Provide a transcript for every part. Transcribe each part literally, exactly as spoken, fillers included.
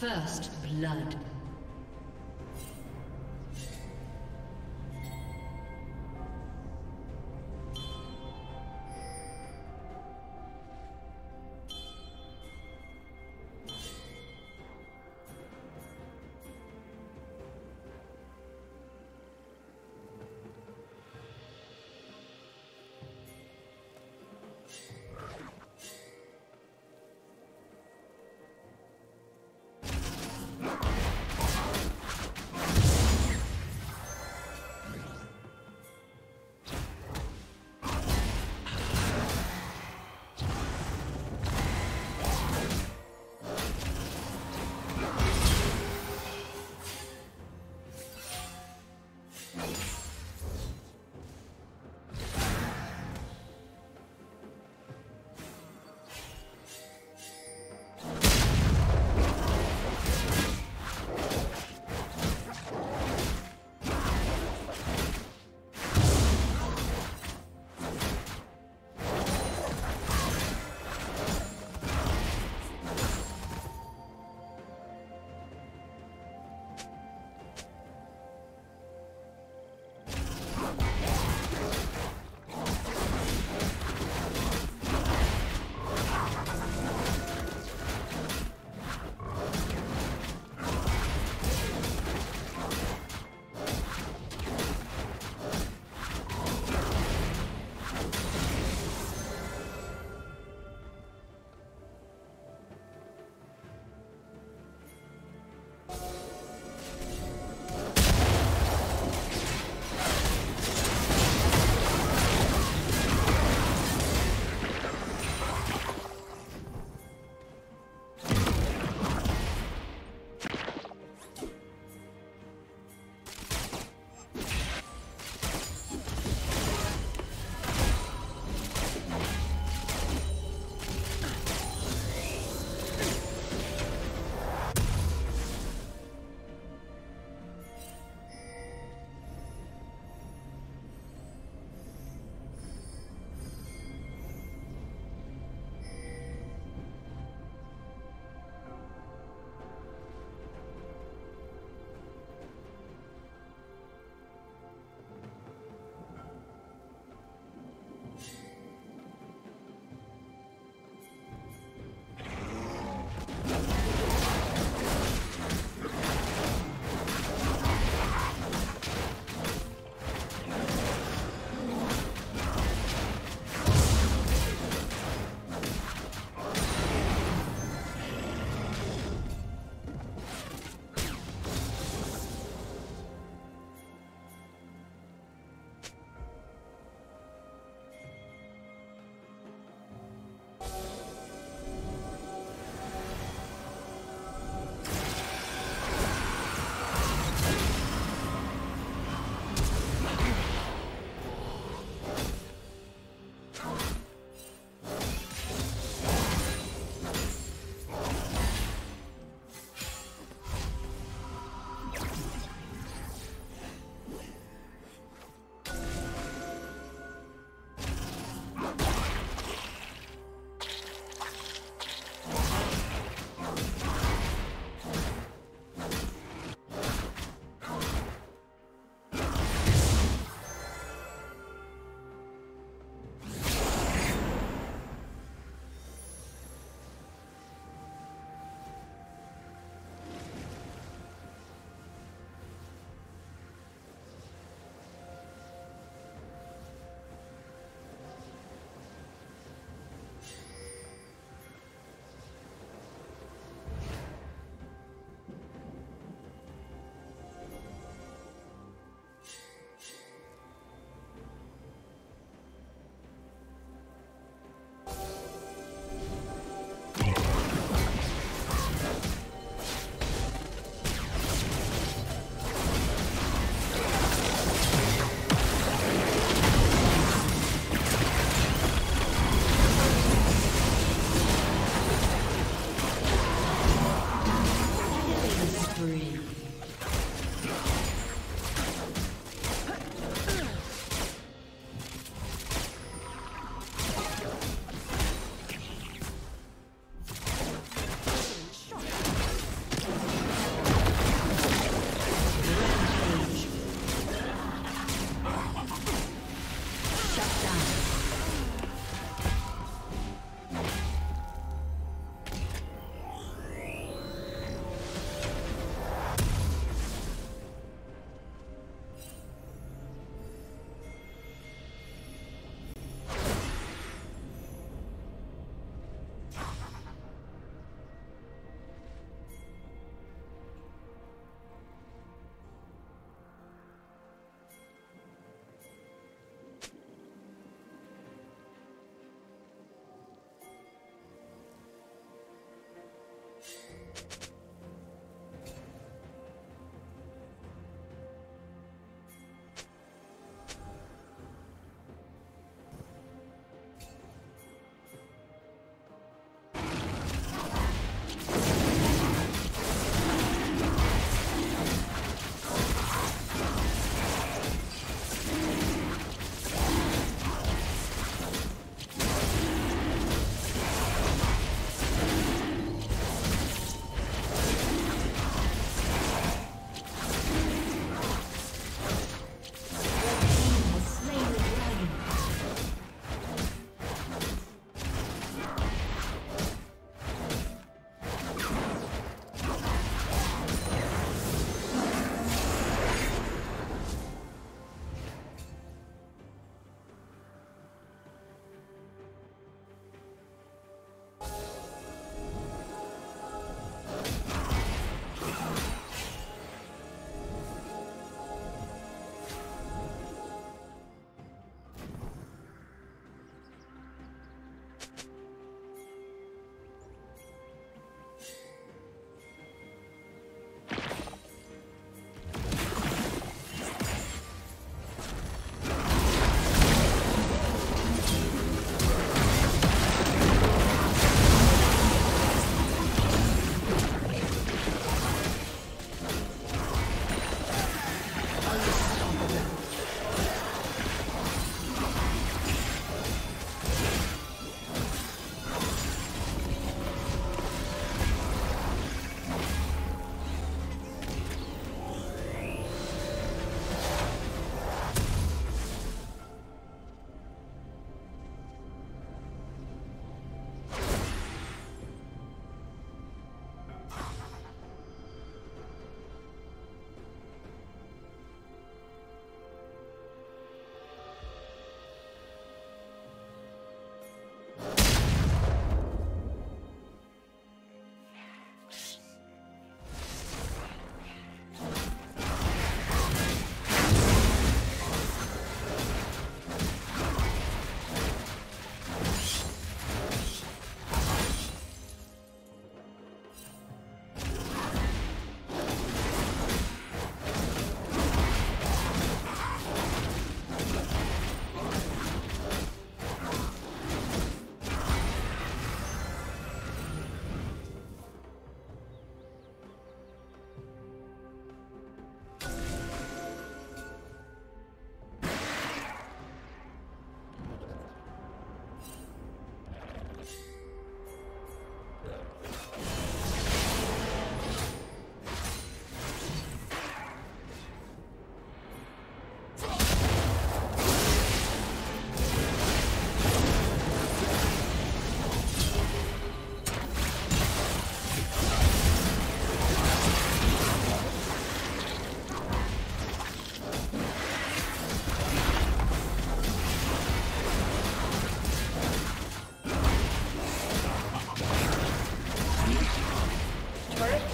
First blood.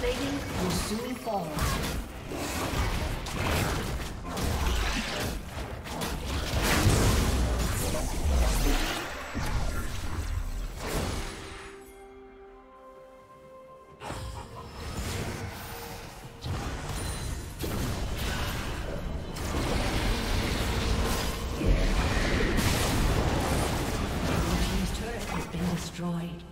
plating will soon fall. Destroyed.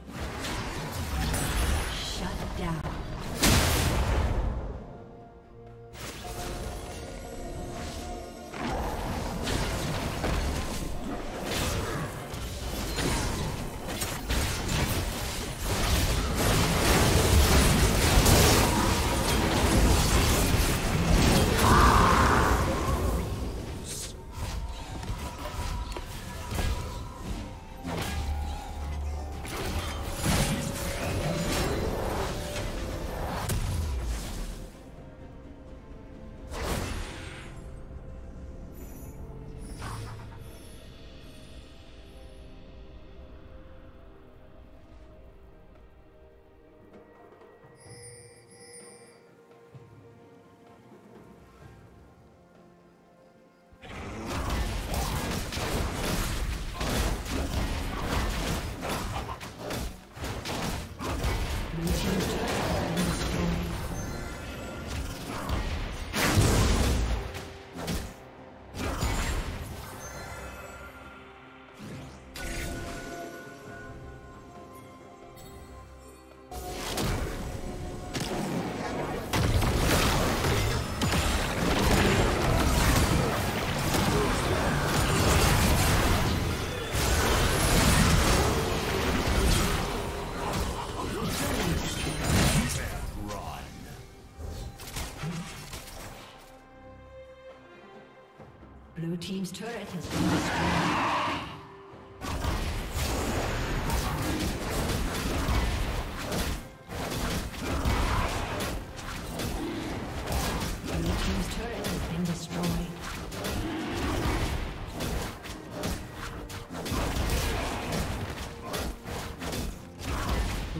Shut down. Blue team's turret has been destroyed. The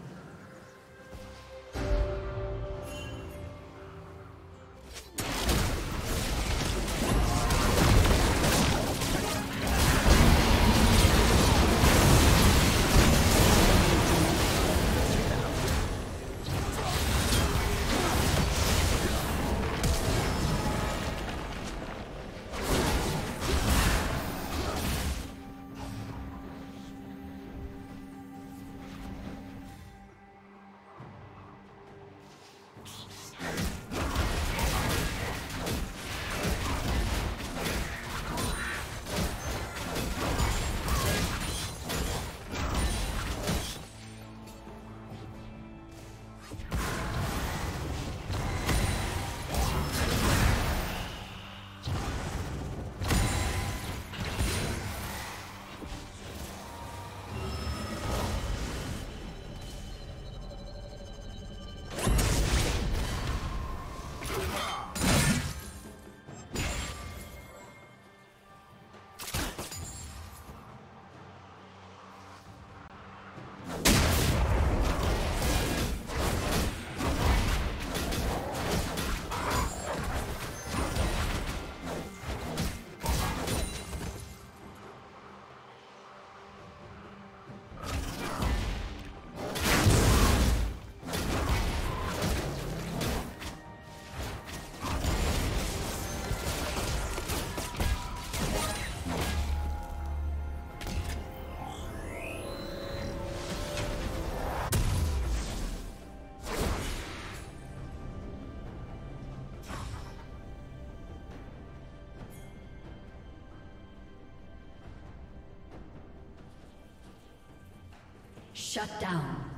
Shut down.